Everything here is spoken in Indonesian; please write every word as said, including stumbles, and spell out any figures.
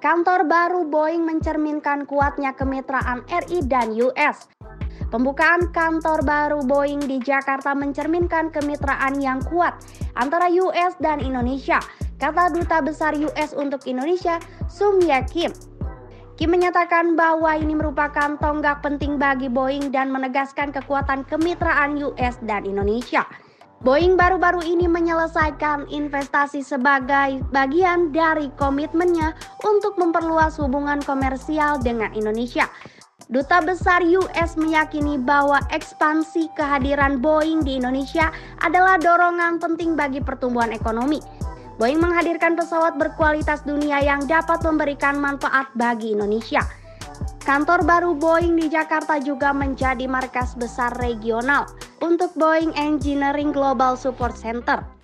Kantor baru Boeing mencerminkan kuatnya kemitraan R I dan U S. Pembukaan kantor baru Boeing di Jakarta mencerminkan kemitraan yang kuat antara U S dan Indonesia, kata Duta Besar U S untuk Indonesia, Sung Yakim. Kim menyatakan bahwa ini merupakan tonggak penting bagi Boeing dan menegaskan kekuatan kemitraan U S dan Indonesia. Boeing baru-baru ini menyelesaikan investasi sebagai bagian dari komitmennya untuk memperluas hubungan komersial dengan Indonesia. Duta Besar U S meyakini bahwa ekspansi kehadiran Boeing di Indonesia adalah dorongan penting bagi pertumbuhan ekonomi. Boeing menghadirkan pesawat berkualitas dunia yang dapat memberikan manfaat bagi Indonesia. Kantor baru Boeing di Jakarta juga menjadi markas besar regional untuk Boeing Engineering Global Support Center.